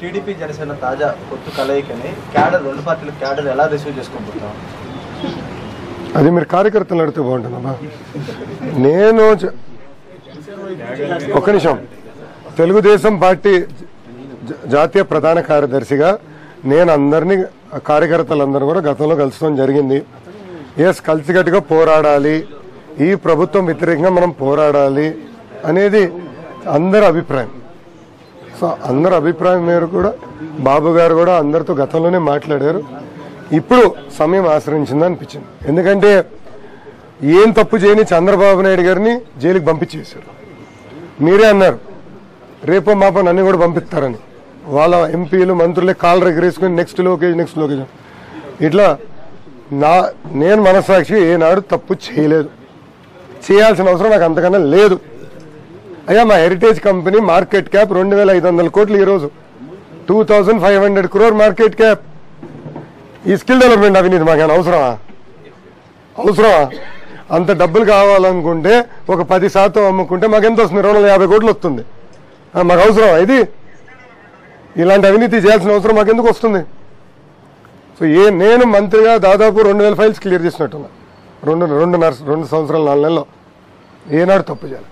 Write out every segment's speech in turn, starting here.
TDP Janasena తాజా పొత్తు కలయికని cadre రెండు పార్టీల క్యాడర్ ఎలా రిసీవ్ చేసుకుంటున్నాం అది మీరు కార్యకర్తలు అడుగుతూ బాగుంటుందమ్మా నేను ఒక నిమిషం తెలుగుదేశం పార్టీ జాతీయ ప్రధాన కార్యదర్శిగా నేను అందర్ని కార్యకర్తలందరూ కూడా గతంలో కలుసుకొని జరిగింది yes కలిసికట్టుగా పోరాడాలి ఈ ప్రభుత్వం వితరంగా మనం పోరాడాలి అనేది అందరి అభిప్రాయం సో అందరి అభిప్రాయం మేరకు కూడా బాబు గారు కూడా అందరితో గతంలోనే మాట్లాడారు ఇప్పుడు సమయం ఆశ్రయించింది అనిపించింది ఎందుకంటే ఏం తప్పు చేయని చంద్రబాబు నాయుడు గారిని జైలుకి పంపించేశారు మీరే అన్నారు రేపో మాపో నన్ను కూడా పంపిస్తారని వాళ్ళ ఎంపీలు మంత్రులే కాళ్ళు రగిరేసుకుని నెక్స్ట్ లోకేజ్ ఇట్లా నేను మనసాక్షి ఏనాడు తప్పు చేయలేదు చేయాల్సిన అవసరం నాకు అంతకన్నా లేదు అయ్యా మా హెరిటేజ్ కంపెనీ మార్కెట్ క్యాప్ 2500 కోట్లు ఈరోజు 2500 crore మార్కెట్ క్యాప్ ఈ స్కిల్ డెవలప్మెంట్ అవినీతి మాకు అవసరమా అంత డబ్బులు కావాలనుకుంటే ఒక 10% అమ్ముకుంటే మాకు ఎంత వస్తుంది 250 కోట్లు వస్తుంది మాకు అవసరమా ఇది ఇలాంటి అవినీతి చేయాల్సిన అవసరం మాకు ఎందుకు వస్తుంది సో నేను మంత్రిగా దాదాపు 2000 files క్లియర్ చేసినట్టున్నా 2.5 సంవత్సరాల 4 నెలల్లో ఏనాడు తప్పు చేయాలి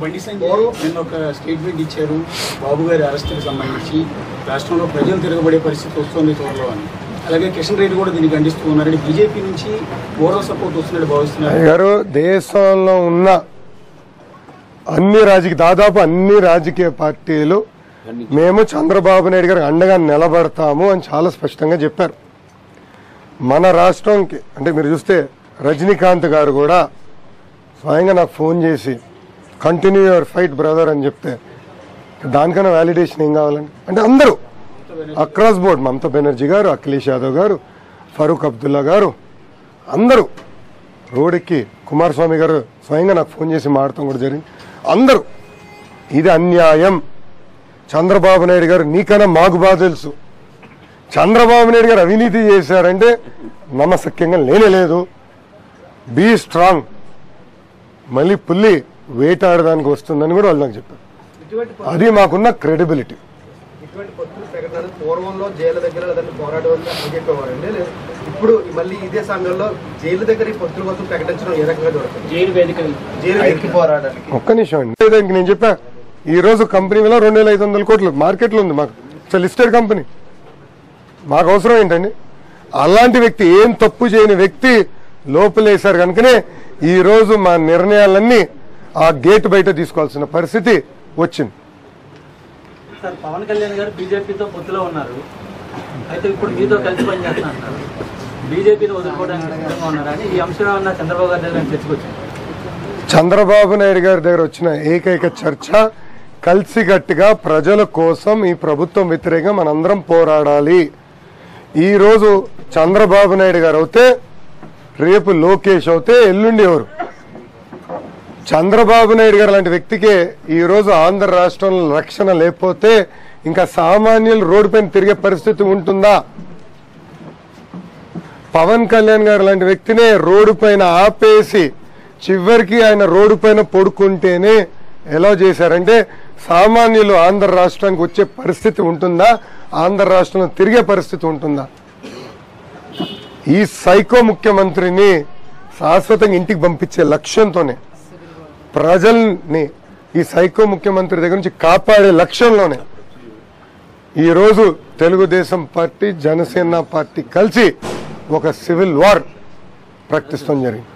బండి సంజయ్ నిన్న ఒక స్టేట్మెంట్ ఇచ్చారు బాబు గారి అరెస్టుకి సంబంధించి రాష్ట్రంలో ప్రజలు తిరగబడే పరిస్థితి వస్తుంది త్వరలో అని అలాగే కిషన్ రెడ్డి కూడా దీన్ని ఖండిస్తూ ఉన్నారని బీజేపీ నుంచి ఓవరాల్ సపోర్ట్ వస్తున్నట్టు భావిస్తున్నారు దేశంలో ఉన్న దాదాపు అన్ని రాజకీయ పార్టీలు మేము చంద్రబాబు నాయుడు గారికి అండగా నిలబడతాము అని చాలా స్పష్టంగా చెప్పారు మన రాష్ట్రంకి అంటే మీరు చూస్తే రజనీకాంత్ గారు కూడా స్వయంగా నాకు ఫోన్ చేసి కంటిన్యూ యువర్ ఫైట్ బ్రదర్ అని చెప్తే దానికన్నా వ్యాలిడేషన్ ఏం కావాలండి అంటే అందరూ అక్రాస్ బోర్డ్ మమతా బెనర్జీ గారు అఖిలేష్ యాదవ్ గారు ఫరూక్ అబ్దుల్లా గారు అందరూ రోడ్కి కుమారస్వామి గారు స్వయంగా నాకు ఫోన్ చేసి మాట్లాడటం కూడా జరిగింది అందరూ ఇది అన్యాయం చంద్రబాబు నాయుడు గారు నీకన్నా మాకు బాగా తెలుసు చంద్రబాబు నాయుడు గారు అవినీతి చేశారంటే నమ్మశక్యంగా లేనేలేదు బీ స్ట్రాంగ్ మళ్ళీ పుల్లి వేటాడడానికి వస్తుందని కూడా వాళ్ళు నాకు చెప్పారు అది మాకున్న క్రెడిబిలిటీ ఒక్క నిమిషం అండి దానికి నేను చెప్పా ఈ రోజు కంపెనీ వల్ల 2500 కోట్లు మార్కెట్లో ఉంది మాకు ఇట్స్ లిస్టెడ్ కంపెనీ మాకు అవసరం ఏంటండి అలాంటి వ్యక్తి ఏం తప్పు చేయని వ్యక్తి లోపలేశారు కనుకనే ఈరోజు మా నిర్ణయాలన్నీ ఆ గేట్ బయట తీసుకోవాల్సిన పరిస్థితి వచ్చింది సార్ పవన్ కళ్యాణ్ గారు బీజేపీతో పొత్తులో ఉన్నారు అయితే ఇప్పుడు మీతో కలిసి పనిచేస్తా అంటారు బీజేపీని వదులుకోవడానికి సిద్ధంగా ఉన్నారని ఈ అంశం ఏమన్నా చంద్రబాబు గారి దగ్గర చర్చకొచ్చింది చంద్రబాబు నాయుడు గారి దగ్గర వచ్చిన ఏకైక చర్చ కలిసికట్టుగా ప్రజల కోసం ఈ ప్రభుత్వం వ్యతిరేకంగా మనందరం పోరాడాలి ఈరోజు చంద్రబాబు నాయుడు గారు అయితే రేపు లోకేష్ అయితే ఎల్లుండి ఎవరు చంద్రబాబు నాయుడు గారు లాంటి వ్యక్తికే ఈరోజు ఆంధ్ర రాష్ట్రంలో రక్షణ లేకపోతే ఇంకా సామాన్యులు రోడ్డు పైన తిరిగే పరిస్థితి ఉంటుందా పవన్ కళ్యాణ్ గారు లాంటి వ్యక్తినే రోడ్డు పైన ఆపేసి చివరికి ఆయన రోడ్డు పైన పడుకుంటేనే ఎలా చేశారంటే సామాన్యులు ఆంధ్ర రాష్ట్రానికి వచ్చే పరిస్థితి ఉంటుందా ఆంధ్ర రాష్ట్రంలో తిరిగే పరిస్థితి ఉంటుందా ఈ సైకో ముఖ్యమంత్రిని శాశ్వతంగా ఇంటికి పంపించే లక్ష్యంతోనే ప్రజల్ని ఈ సైకో ముఖ్యమంత్రి దగ్గర నుంచి కాపాడే లక్ష్యంలోనే ఈరోజు తెలుగుదేశం పార్టీ జనసేన పార్టీ కలిసి ఒక సివిల్ వార్ ప్రకటిస్తాం జరిగింది